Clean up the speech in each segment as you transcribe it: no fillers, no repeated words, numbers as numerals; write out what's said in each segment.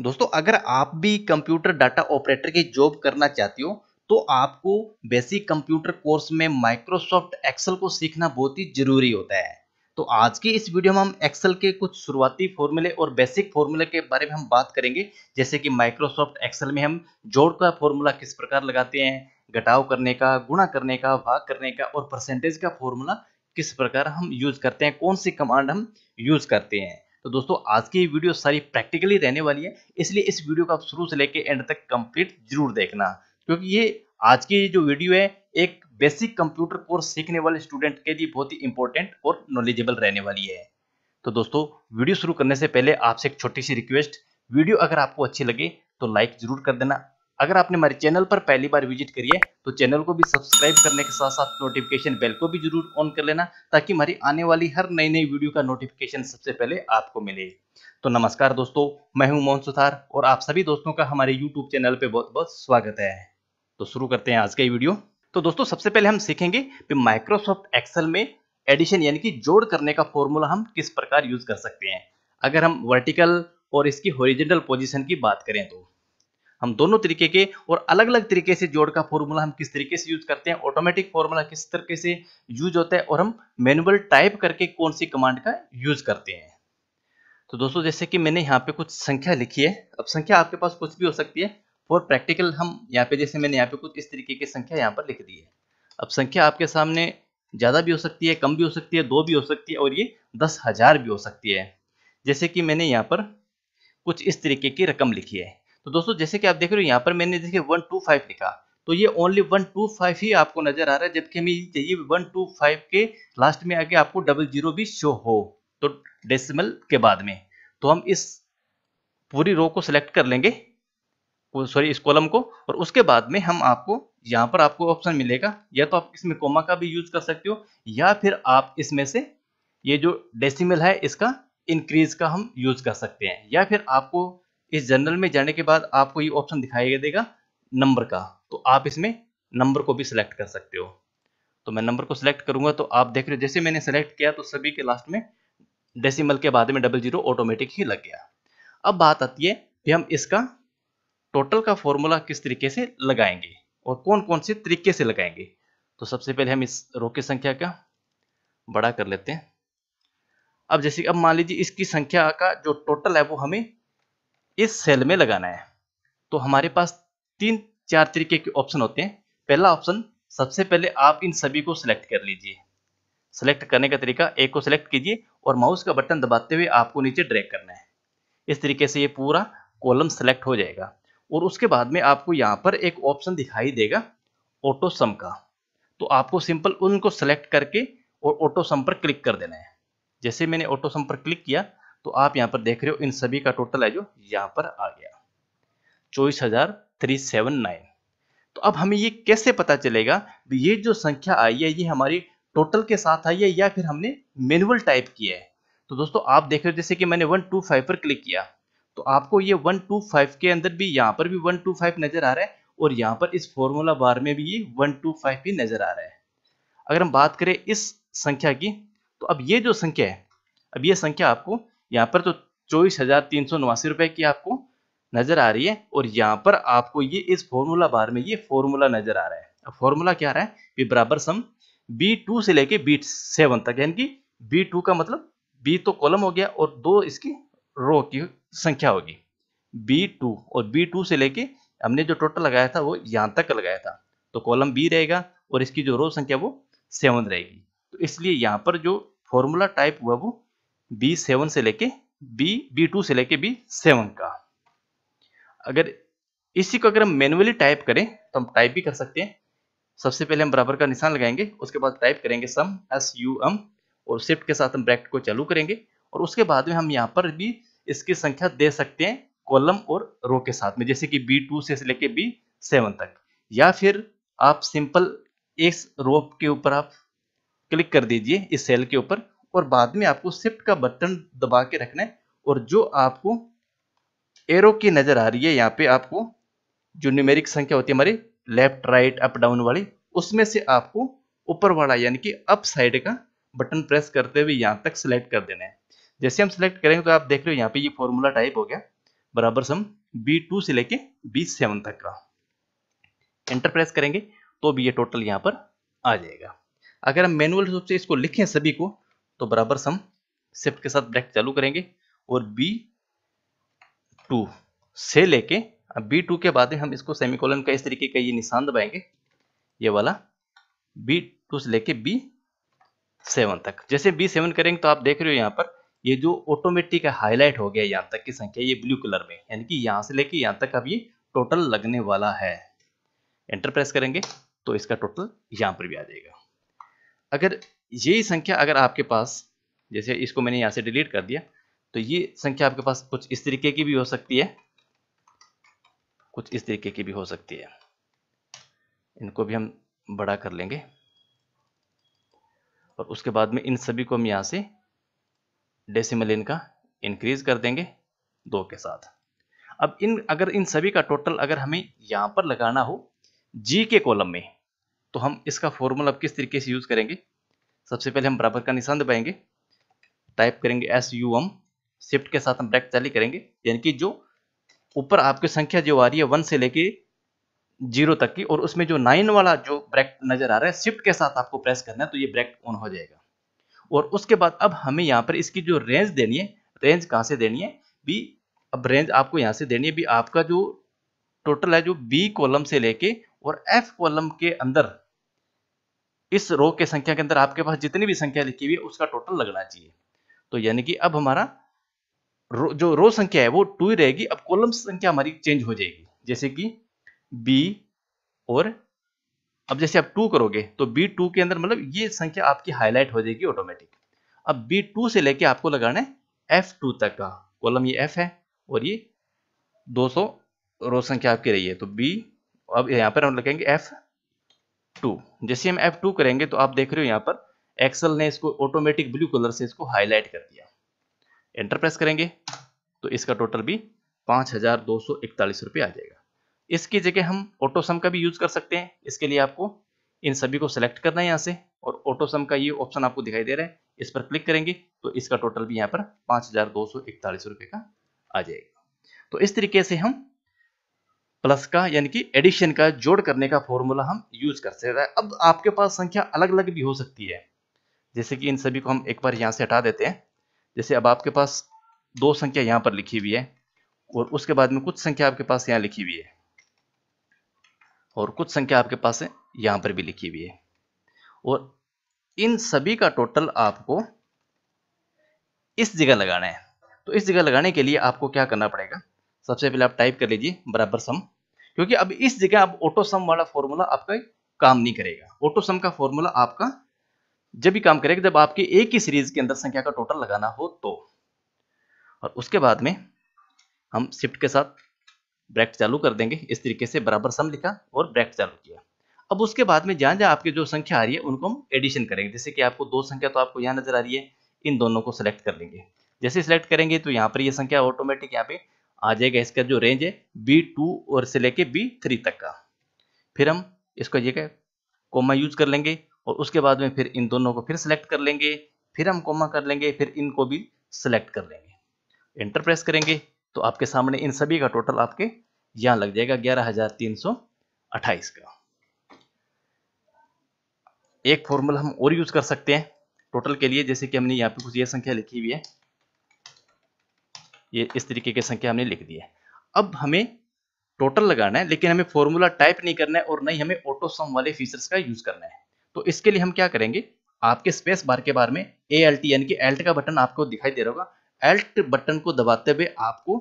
दोस्तों अगर आप भी कंप्यूटर डाटा ऑपरेटर की जॉब करना चाहते हो तो आपको बेसिक कंप्यूटर कोर्स में माइक्रोसॉफ्ट एक्सेल को सीखना बहुत ही जरूरी होता है। तो आज की इस वीडियो में हम एक्सेल के कुछ शुरुआती फॉर्मूले और बेसिक फॉर्मूले के बारे में हम बात करेंगे, जैसे कि माइक्रोसॉफ्ट एक्सेल में हम जोड़ का फॉर्मूला किस प्रकार लगाते हैं, घटाव करने का, गुणा करने का, भाग करने का और परसेंटेज का फॉर्मूला किस प्रकार हम यूज करते हैं, कौन सी कमांड हम यूज करते हैं। तो दोस्तों आज की वीडियो सारी प्रैक्टिकली रहने वाली है, इसलिए इस वीडियो को आप शुरू से लेके एंड तक कंप्लीट जरूर देखना, क्योंकि ये आज की जो वीडियो है एक बेसिक कंप्यूटर कोर्स सीखने वाले स्टूडेंट के लिए बहुत ही इंपॉर्टेंट और नॉलेजेबल रहने वाली है। तो दोस्तों वीडियो शुरू करने से पहले आपसे एक छोटी सी रिक्वेस्ट, वीडियो अगर आपको अच्छी लगे तो लाइक जरूर कर देना। अगर आपने हमारे चैनल पर पहली बार विजिट करी है तो चैनल को भी सब्सक्राइब करने के साथ साथ नोटिफिकेशन बेल को भी जरूर ऑन कर लेना, ताकि हमारी आने वाली हर नई नई वीडियो का नोटिफिकेशन सबसे पहले आपको मिले। तो नमस्कार दोस्तों, मैं हूं मोहन सुथार और आप सभी दोस्तों का हमारे यूट्यूब चैनल पे बहुत बहुत स्वागत है। तो शुरू करते हैं आज का वीडियो। तो दोस्तों सबसे पहले हम सीखेंगे कि माइक्रोसॉफ्ट एक्सेल में एडिशन यानी कि जोड़ करने का फॉर्मूला हम किस प्रकार यूज कर सकते हैं। अगर हम वर्टिकल और इसकी हॉरिजॉन्टल पोजीशन की बात करें तो हम दोनों तरीके के और अलग अलग तरीके से जोड़ का फॉर्मूला हम किस तरीके से यूज करते हैं, ऑटोमेटिक फॉर्मूला किस तरीके से यूज होता है और हम मैनुअल टाइप करके कौन सी कमांड का यूज करते हैं। तो दोस्तों जैसे कि मैंने यहाँ पे कुछ संख्या लिखी है, अब संख्या आपके पास कुछ भी हो सकती है, फॉर प्रैक्टिकल हम यहाँ पे जैसे मैंने यहाँ पे कुछ इस तरीके की संख्या यहाँ पर लिख दी है। अब संख्या आपके सामने ज़्यादा भी हो सकती है, कम भी हो सकती है, दो भी हो सकती है और ये 10,000 भी हो सकती है। जैसे कि मैंने यहाँ पर कुछ इस तरीके की रकम लिखी है। तो दोस्तों जैसे कि आप देख रहे हो यहाँ पर मैंने देखिए 125 लिखा, तो ये ओनली 125 ही आपको नजर आ रहा है, जबकि हमें चाहिए 125 के लास्ट में आगे आपको 00 भी शो हो, तो डेसिमल के बाद में। तो हम इस पूरी रो को सिलेक्ट कर लेंगे, सॉरी इस कॉलम को, और उसके बाद में हम आपको यहाँ पर आपको ऑप्शन मिलेगा, या तो आप इसमें कोमा का भी यूज कर सकते हो या फिर आप इसमें से ये जो डेसिमल है इसका इंक्रीज का हम यूज कर सकते हैं, या फिर आपको इस जनरल में जाने के बाद आपको ये ऑप्शन दिखाई देगा नंबर का, तो आप इसमें नंबर को भी सिलेक्ट कर सकते हो। तो मैं नंबर को सिलेक्ट करूंगा, तो आप देख रहे हो जैसे मैंने सेलेक्ट किया तो सभी के लास्ट में डेसिमल के बाद में 00 ऑटोमेटिक ही लग गया। अब बात आती है कि हम इसका टोटल का फॉर्मूला किस तरीके से लगाएंगे और कौन कौन से तरीके से लगाएंगे। तो सबसे पहले हम इस रो की संख्या का बड़ा कर लेते हैं। अब जैसे अब मान लीजिए इसकी संख्या का जो टोटल है वो हमें इस सेल में लगाना है, तो हमारे पास तीन चार तरीके के ऑप्शन होते हैं। पहला ऑप्शन, सबसे पहले आप इन सभी को सिलेक्ट कर लीजिए। सिलेक्ट करने का तरीका, एक को सिलेक्ट कीजिए और माउस का बटन दबाते हुए आपको नीचे ड्रैग करना है, इस तरीके से ये पूरा कॉलम सिलेक्ट हो जाएगा। और उसके बाद में आपको यहाँ पर एक ऑप्शन दिखाई देगा ऑटो सम का, तो आपको सिंपल उनको सेलेक्ट करके और ऑटो सम पर क्लिक कर देना है। जैसे मैंने ऑटो सम पर क्लिक किया तो आप यहाँ पर देख रहे हो इन सभी का टोटल है जो यहाँ पर आ गया 24,379। तो अब हमें ये कैसे पता चलेगा ये जो संख्या आई है ये हमारी टोटल के साथ आई है या फिर हमने मैनुअल टाइप किया है। तो दोस्तों आप देख रहे हो जैसे कि मैंने 125 पर क्लिक किया तो आपको ये 125 के अंदर भी यहाँ पर भी 125 नजर आ रहा है और यहाँ पर इस फॉर्मूला बार में भी ये 125 ही नजर आ रहा है। अगर हम बात करें इस संख्या की, तो अब ये जो संख्या है, अब ये संख्या आपको यहाँ पर तो 24,389 रुपए की आपको नजर आ रही है और यहाँ पर आपको ये इस फॉर्मूला बार में ये फॉर्मूला नजर आ रहा है। अब फॉर्मूला क्या आ रहा है, ये बराबर सम B2 से लेके B7 तक, यानी कि B2 का मतलब B तो कॉलम हो गया और दो इसकी रो की संख्या होगी B2, और B2 से लेके हमने जो टोटल लगाया था वो यहाँ तक लगाया था, तो कॉलम B रहेगा और इसकी जो रो संख्या वो 7 रहेगी। तो इसलिए यहाँ पर जो फॉर्मूला टाइप हुआ वो B7 से लेके B2 से लेके B7 का। अगर इसी को अगर हम मैनुअली टाइप करें तो हम टाइप भी कर सकते हैं। सबसे पहले हम बराबर का निशान लगाएंगे, उसके बाद टाइप करेंगे सम SUM और शिफ्ट के साथ हम ब्रैकेट को चालू करेंगे और उसके बाद में हम यहाँ पर भी इसकी संख्या दे सकते हैं कॉलम और रो के साथ में, जैसे कि B2 से लेके B7 तक, या फिर आप सिंपल इस रो के ऊपर आप क्लिक कर दीजिए इस सेल के ऊपर और बाद में आपको शिफ्ट का बटन दबा के रखना है और जो आपको एरो की नजर आ रही है यहाँ पे आपको जो न्यूमेरिक संख्या होती है हमारी लेफ्ट राइट अप डाउन वाली, उसमें से आपको ऊपर वाला यानी कि अप साइड का बटन प्रेस करते हुए यहाँ तक सिलेक्ट कर देना है। जैसे हम सिलेक्ट करेंगे तो आप देख रहे हो यहाँ पे ये फॉर्मूला टाइप हो गया बराबर सम B2 से लेके B7 तक का। एंटर प्रेस करेंगे तो भी ये टोटल यहाँ पर आ जाएगा। अगर हम मैनुअल रूप से इसको लिखें सभी को तो बराबर सम शिफ्ट के साथ ब्रैकेट चालू करेंगे और B2 से लेके B2 के बाद हम इसको सेमीकोलन का इस तरीके का ये निशान दबाएंगे, ये वाला B2 से लेके B7 तक। जैसे B7 करेंगे तो आप देख रहे हो यहाँ पर ये जो ऑटोमेटिक हाईलाइट हो गया यहाँ तक की संख्या ये ब्लू कलर में, यानी कि यहाँ से लेके यहाँ तक अब ये टोटल लगने वाला है। एंटर प्रेस करेंगे तो इसका टोटल यहाँ पर भी आ जाएगा। अगर ये संख्या अगर आपके पास, जैसे इसको मैंने यहाँ से डिलीट कर दिया, तो ये संख्या आपके पास कुछ इस तरीके की भी हो सकती है, कुछ इस तरीके की भी हो सकती है। इनको भी हम बड़ा कर लेंगे और उसके बाद में इन सभी को हम यहाँ से डेसिमल इनका इंक्रीज कर देंगे 2 के साथ। अब इन अगर इन सभी का टोटल अगर हमें यहाँ पर लगाना हो जी के कॉलम में, तो हम इसका फॉर्मूला अब किस तरीके से यूज़ करेंगे। सबसे पहले हम बराबर का निशान दबाएंगे, टाइप करेंगे SUM, शिफ्ट के साथ हम ब्रैकेट चालू करेंगे, यानी कि जो ऊपर आपकी संख्या जो आ रही है 1 से लेके 0 तक की, और उसमें जो 9 वाला जो ब्रैकेट नज़र आ रहा है शिफ्ट के साथ आपको प्रेस करना है तो ये ब्रैकेट ऑन हो जाएगा। और उसके बाद अब हमें यहाँ पर इसकी जो रेंज देनी है, रेंज कहाँ से देनी है भी, अब रेंज आपको यहाँ से देनी है भी। आपका जो टोटल है जो बी कॉलम से लेके और एफ कॉलम के अंदर इस रो के संख्या के अंदर आपके पास जितनी भी संख्या लिखी हुई है उसका टोटल लगना चाहिए। तो यानी कि अब हमारा जो रो संख्या है वो 2 ही रहेगी। अब कॉलम संख्या हमारी चेंज हो जाएगी, जैसे कि बी और अब जैसे आप 2 करोगे तो B2 के अंदर मतलब ये संख्या आपकी हाईलाइट हो जाएगी ऑटोमेटिक। अब B2 से लेके आपको लगाना है F2 तक का कॉलम, ये F है और ये 200 रो संख्या आपकी रही है, तो B अब यहाँ पर हम लगाएंगे F2। जैसे हम F2 करेंगे तो आप देख रहे हो यहाँ पर एक्सेल ने इसको ऑटोमेटिक ब्लू कलर से इसको हाईलाइट कर दिया। एंटर प्रेस करेंगे तो इसका टोटल भी 5241 रुपये आ जाएगा। इसकी जगह हम ऑटो सम का भी यूज़ कर सकते हैं। इसके लिए आपको इन सभी को सिलेक्ट करना है यहाँ से, और ऑटो सम का ये ऑप्शन आपको दिखाई दे रहा है, इस पर क्लिक करेंगे तो इसका टोटल भी यहाँ पर 5241 रुपये का आ जाएगा। तो इस तरीके से हम प्लस का यानी कि एडिशन का जोड़ करने का फॉर्मूला हम यूज़ कर सकते हैं। अब आपके पास संख्या अलग अलग भी हो सकती है, जैसे कि इन सभी को हम एक बार यहाँ से हटा देते हैं। जैसे अब आपके पास 2 संख्या यहाँ पर लिखी हुई है और उसके बाद में कुछ संख्या आपके पास यहाँ लिखी हुई है और कुछ संख्या आपके पास है यहाँ पर भी लिखी हुई है, और इन सभी का टोटल आपको इस जगह लगाना है। तो इस जगह लगाने के लिए आपको क्या करना पड़ेगा, सबसे पहले आप टाइप कर लीजिए बराबर सम, क्योंकि अब इस जगह आप ऑटो सम वाला फॉर्मूला आपका काम नहीं करेगा। ऑटो सम का फॉर्मूला आपका जब भी काम करेगा जब आपके एक ही सीरीज के अंदर संख्या का टोटल लगाना हो तो। और उसके बाद में हम शिफ्ट के साथ ब्रैकेट चालू कर देंगे, इस तरीके से बराबर सम लिखा और ब्रैकेट चालू किया। अब उसके बाद में जहाँ जहाँ आपके जो संख्या आ रही है उनको हम एडिशन करेंगे। जैसे कि आपको 2 संख्या तो आपको यहाँ नजर आ रही है, इन दोनों को सिलेक्ट कर लेंगे। जैसे सिलेक्ट करेंगे तो यहाँ पर ये संख्या ऑटोमेटिक यहाँ पे आ जाएगा। इसका जो रेंज है B2 और से लेके B3 तक का। फिर हम इसको ये कोमा यूज कर लेंगे और उसके बाद में फिर इन दोनों को फिर सिलेक्ट कर लेंगे, फिर हम कोमा कर लेंगे, फिर इनको भी सिलेक्ट कर लेंगे। एंटर प्रेस करेंगे तो आपके सामने इन सभी का टोटल आपके यहाँ लग जाएगा 11328 का। एक फॉर्मूला हम और यूज कर सकते हैं टोटल के लिए, जैसे कि हमने यहाँ पे कुछ ये संख्या लिखी हुई है, ये इस तरीके की संख्या हमने लिख दी है। अब हमें टोटल लगाना है, लेकिन हमें फॉर्मूला टाइप नहीं करना है और नहीं हमें ऑटो सम वाले फीचर्स का यूज करना है। तो इसके लिए हम क्या करेंगे, आपके स्पेस बार के बारे में ALT यानी कि एल्ट का बटन आपको दिखाई दे रहा होगा। Alt बटन को दबाते हुए आपको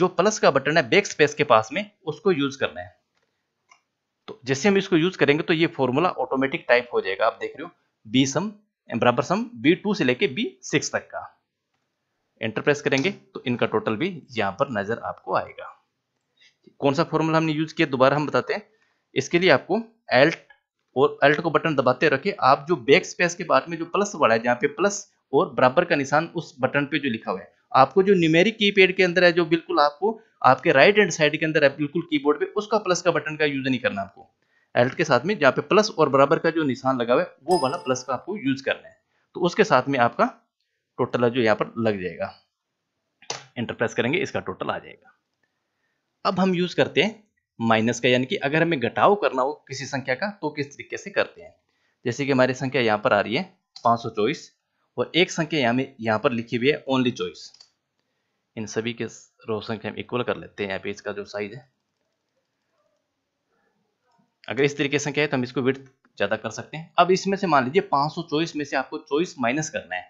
जो प्लस का बटन है बैक स्पेस के पास में उसको यूज करना है। तो जैसे हम इसको यूज करेंगे तो ये फॉर्मूला ऑटोमेटिक टाइप हो जाएगा। आप देख रहे हो बी सम बराबर सम B2 से लेके B6 तक का। एंटर प्रेस करेंगे तो इनका टोटल भी यहाँ पर नजर आपको आएगा। कौन सा फॉर्मूला हमने यूज किया दोबारा हम बताते हैं। इसके लिए आपको Alt को बटन दबाते रखे, आप जो बैक स्पेस के बाद में जो प्लस वाला है, जहाँ पे प्लस और बराबर का निशान उस बटन पे जो लिखा हुआ है, आपको जो न्यूमेरिक कीपैड के अंदर है जो बिल्कुल आपको आपके राइट हैंड साइड के अंदर है बिल्कुल कीबोर्ड पे, उसका प्लस का बटन का यूज नहीं करना। आपको Alt के साथ में जहाँ पे प्लस और बराबर का जो निशान लगा हुआ है वो वाला प्लस का आपको यूज करना है। तो उसके साथ में आपका टोटल जो यहाँ पर लग जाएगा। एंटर प्रेस करेंगे इसका टोटल आ जाएगा। अब हम यूज करते हैं माइनस का, यानी कि अगर हमें घटाव करना हो किसी संख्या का तो किस तरीके से करते हैं। जैसे कि हमारी संख्या यहाँ पर आ रही है 524 और एक संख्या यहाँ पर लिखी हुई है ओनली चॉइस। इन सभी के रो संख्या हम इक्वल कर लेते हैं, यहाँ पे इसका जो साइज है। अगर इस तरीके से संख्या है तो हम इसको विड्थ ज्यादा कर सकते हैं। अब इसमें से मान लीजिए 524 में से आपको 24 माइनस करना है,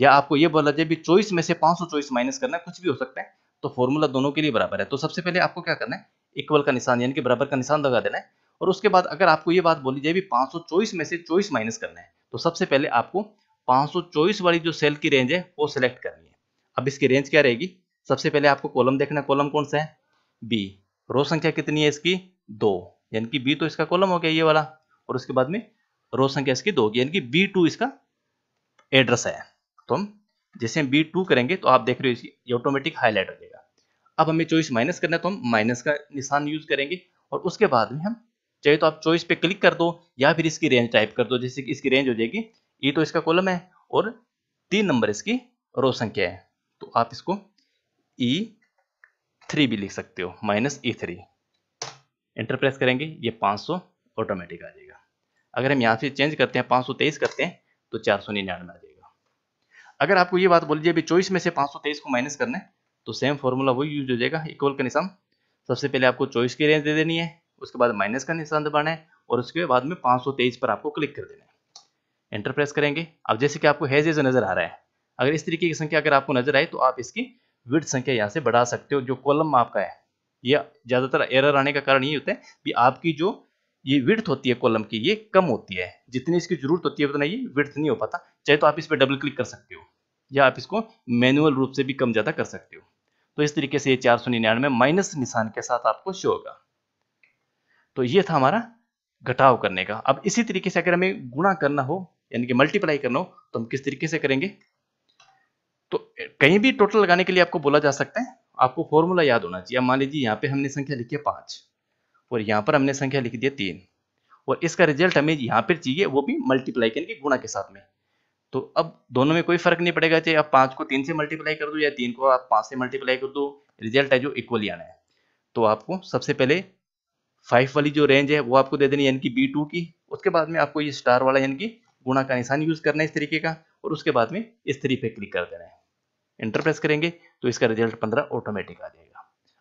या आपको ये बोला जाए भी 24 में से 524 माइनस करना है, कुछ भी हो सकता है। तो फॉर्मूला दोनों के लिए बराबर है, तो सबसे पहले आपको क्या करना है, इक्वल का निशान यानी कि बराबर का निशान लगा देना है। और उसके बाद अगर आपको ये बात बोली जाए भी 524 में से 24 माइनस करना है, तो सबसे पहले आपको 524 वाली जो सेल की रेंज है वो सिलेक्ट करनी है। अब इसकी रेंज क्या रहेगी, सबसे पहले आपको कॉलम देखना है, कॉलम कौन सा है बी, रो संख्या कितनी है इसकी 2, यानी कि बी तो इसका कॉलम हो गया ये वाला, और उसके बाद में रो संख्या इसकी 2 होगी, यानी कि B2 इसका एड्रेस है। तो हम जैसे हम B2 करेंगे तो आप देख रहे हो इसकी ऑटोमेटिक हाईलाइट हो जाएगा। अब हमें 24 माइनस करना है तो हम माइनस का निशान यूज करेंगे, और उसके बाद में हम चाहे तो आप 24 पे क्लिक कर दो या फिर इसकी रेंज टाइप कर दो। जैसे कि इसकी रेंज हो जाएगी E तो इसका कॉलम है और 3 नंबर इसकी रो संख्या है, तो आप इसको E3 भी लिख सकते हो, -E3। एंटर प्रेस करेंगे, ये 500 ऑटोमेटिक आ जाएगा। अगर हम यहाँ से चेंज करते हैं 523 करते हैं तो 499 आ जाएगा। अगर आपको ये बात बोल दीजिए 24 में से 523 को माइनस करना है तो सेम फॉर्मूला वही यूज हो जाएगा, इक्वल का निशान। सबसे पहले आपको 24 की रेंज दे देनी है, उसके बाद माइनस का निशान दबाना है और उसके बाद में 523 पर आपको क्लिक कर देना है। एंटर प्रेस करेंगे। अब जैसे कि आपको हैज नजर आ रहा है, अगर इस तरीके की संख्या अगर आपको नजर आए तो आप इसकी विड्थ संख्या यहाँ से बढ़ा सकते हो। जो कॉलम आपका है, यह ज्यादातर एरर आने का कारण ये होता है कि आपकी जो ये विड्थ होती है कॉलम की ये कम होती है, जितनी इसकी जरूरत होती है उतना ये विड्थ नहीं हो पाता। चाहे तो आप इस पर डबल क्लिक कर सकते हो या आप इसको मैनुअल रूप से भी कम ज़्यादा कर सकते हो। तो इस तरीके से ये 499 माइनस निशान के साथ आपको शो होगा। तो ये था हमारा घटाव करने का। अब इसी तरीके से अगर हमें गुणा करना हो यानी कि मल्टीप्लाई करना हो तो हम किस तरीके से करेंगे। तो कहीं भी टोटल लगाने के लिए आपको बोला जा सकता है, आपको फॉर्मूला याद होना चाहिए। मान लीजिए यहाँ पे हमने संख्या लिखी है 5 और यहाँ पर हमने संख्या लिख दी है 3, और इसका रिजल्ट हमें यहाँ पर चाहिए वो भी मल्टीप्लाई यानी कि गुणा के साथ में। तो अब दोनों में कोई फर्क नहीं पड़ेगा, चाहे आप 5 को 3 से मल्टीप्लाई कर दो या 3 को आप 5 से मल्टीप्लाई कर दो, रिजल्ट है जो इक्वल ही आना है। तो आपको सबसे पहले 5 वाली जो रेंज है वो आपको दे देनी यानी कि B2 की, उसके बाद में आपको ये स्टार वाला यानी कि गुणा का निशान यूज करना है इस तरीके का, और उसके बाद में इस 3 पे क्लिक कर देना है। एंटर प्रेस करेंगे तो इसका रिजल्ट 15 ऑटोमेटिक आ जाएगा।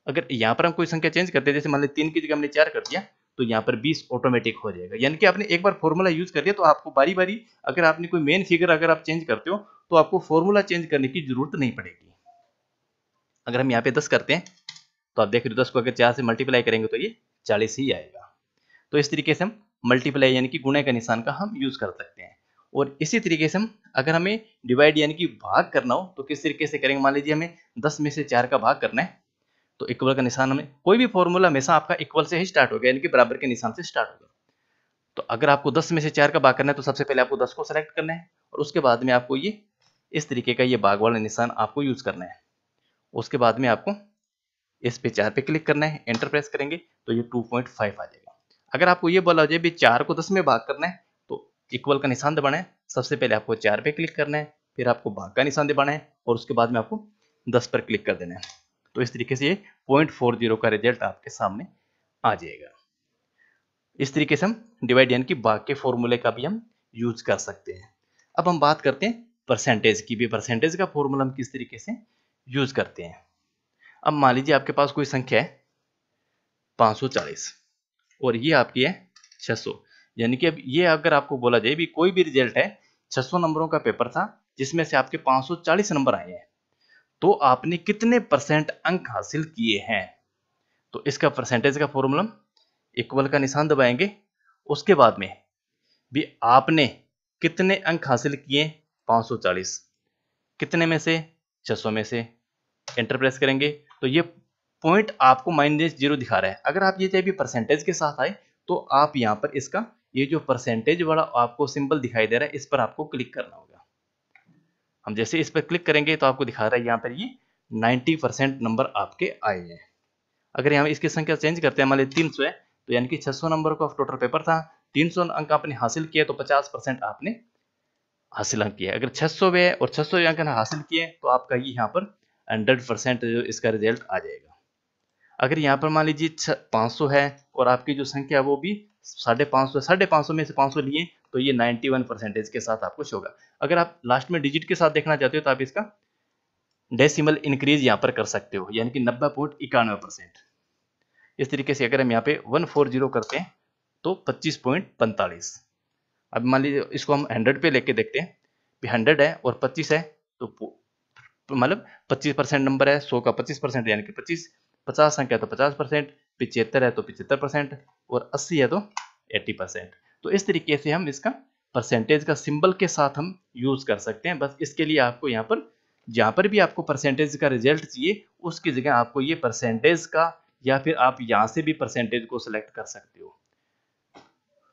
अगर यहाँ पर हम कोई संख्या चेंज करते हैं, जैसे मान लीजिए 3 की जगह हमने 4 कर दिया तो यहाँ पर 20 ऑटोमेटिक हो जाएगा। यानी कि आपने एक बार फॉर्मूला यूज कर दिया तो आपको बारी बारी अगर आपने कोई मेन फिगर अगर आप चेंज करते हो तो आपको फॉर्मूला चेंज करने की जरूरत नहीं पड़ेगी। अगर हम यहाँ पे 10 करते हैं तो आप देख रहे हो 10 को अगर 4 से मल्टीप्लाई करेंगे तो ये 40 ही आएगा। तो इस तरीके से हम मल्टीप्लाई यानी कि गुणे का निशान का हम यूज कर सकते हैं। और इसी तरीके से हम अगर हमें डिवाइड यानी कि भाग करना हो तो किस तरीके से करेंगे। मान लीजिए हमें 10 में से 4 का भाग करना है तो इक्वल का निशान, हमें कोई भी फॉर्मूला हमेशा आपका इक्वल से ही स्टार्ट होगा यानी कि बराबर के निशान से स्टार्ट होगा। तो अगर आपको 10 में से 4 का भाग करना है तो सबसे पहले आपको 10 को सेलेक्ट करना है और उसके बाद में आपको ये इस तरीके का ये भाग वाला निशान आपको यूज करना है। उसके बाद में आपको इस पे 4 पे क्लिक करना है। एंटर प्रेस करेंगे तो ये 2.5 आ जाएगा। अगर आपको ये बोला जाए भी 4 को 10 में भाग करना है तो इक्वल का निशान दबाना है। सबसे पहले आपको 4 पे क्लिक करना है, फिर आपको भाग का निशान दबाना है और उसके बाद में आपको 10 पर क्लिक कर देना है। तो इस तरीके से ये 0.40 का रिजल्ट आपके सामने आ जाएगा। इस तरीके से हम डिवाइड यानी कि भाग के फॉर्मूले का भी हम यूज कर सकते हैं। अब हम बात करते हैं परसेंटेज की भी। परसेंटेज का फॉर्मूला हम किस तरीके से यूज करते हैं। अब मान लीजिए आपके पास कोई संख्या है 540 और ये आपकी है 600, यानी कि अब ये अगर आपको बोला जाए भी कोई भी रिजल्ट है 600 नंबरों का पेपर था जिसमें से आपके 540 नंबर आए हैं तो आपने कितने परसेंट अंक हासिल किए हैं। तो इसका परसेंटेज का फॉर्मूला इक्वल का निशान दबाएंगे, उसके बाद में भी आपने कितने अंक हासिल किए 540 कितने में से 600 में से। एंटर प्रेस करेंगे तो ये पॉइंट आपको -0 दिखा रहा है। अगर आप ये चाहिए परसेंटेज के साथ आए तो आप यहाँ पर इसका ये जो परसेंटेज वाला आपको सिंबल दिखाई दे रहा है इस पर आपको क्लिक करना होगा। हम जैसे इस पर क्लिक करेंगे तो आपको दिखा रहा है यहाँ पर ये 90% नंबर आपके आए हैं। अगर यहाँ इसकी संख्या चेंज करते हैं, मान लीजिए 300 है तो यानी कि 600 नंबर का टोटल पेपर था, 300 अंक आपने हासिल किया तो 50% आपने हासिल अंक किया। अगर 600 है और 600 अंक हासिल किए तो आपका ये यहाँ पर 100% इसका रिजल्ट आ जाएगा। अगर यहाँ पर मान लीजिए 500 है और आपकी जो संख्या वो भी 550 है, 550 में से 500 लिए तो ये 91% के साथ आपको शो होगा। अगर आप लास्ट में डिजिट के साथ देखना चाहते हो तो आप इसका डेसिमल इंक्रीज यहाँ पर कर सकते हो, यानी कि 90.91%। इस तरीके से अगर हम यहाँ पे 140 करते हैं तो 25.45। अब मान लीजिए इसको हम 100 पे लेके देखते हैं कि 100 है और 25 है तो मतलब 25% नंबर है, 100 का 25% यानी कि 25, 50 संख्या तो 50%, 75 है तो 75% और 80 है तो 80%। तो इस तरीके से हम इसका परसेंटेज का सिंबल के साथ हम यूज कर सकते हैं। बस इसके लिए आपको यहाँ पर जहाँ पर भी आपको परसेंटेज का रिजल्ट चाहिए उसकी जगह आपको ये परसेंटेज का, या फिर आप यहाँ से भी परसेंटेज को सिलेक्ट कर सकते हो।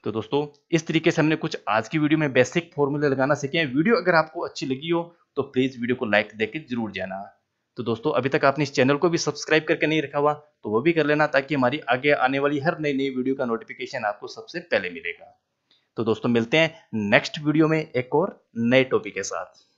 तो दोस्तों इस तरीके से हमने कुछ आज की वीडियो में बेसिक फॉर्मूले लगाना सीखे हैं। वीडियो अगर आपको अच्छी लगी हो तो प्लीज़ वीडियो को लाइक देके जरूर जाना। तो दोस्तों अभी तक आपने इस चैनल को भी सब्सक्राइब करके नहीं रखा हुआ तो वो भी कर लेना, ताकि हमारी आगे आने वाली हर नई नई वीडियो का नोटिफिकेशन आपको सबसे पहले मिलेगा। तो दोस्तों मिलते हैं नेक्स्ट वीडियो में एक और नए टॉपिक के साथ।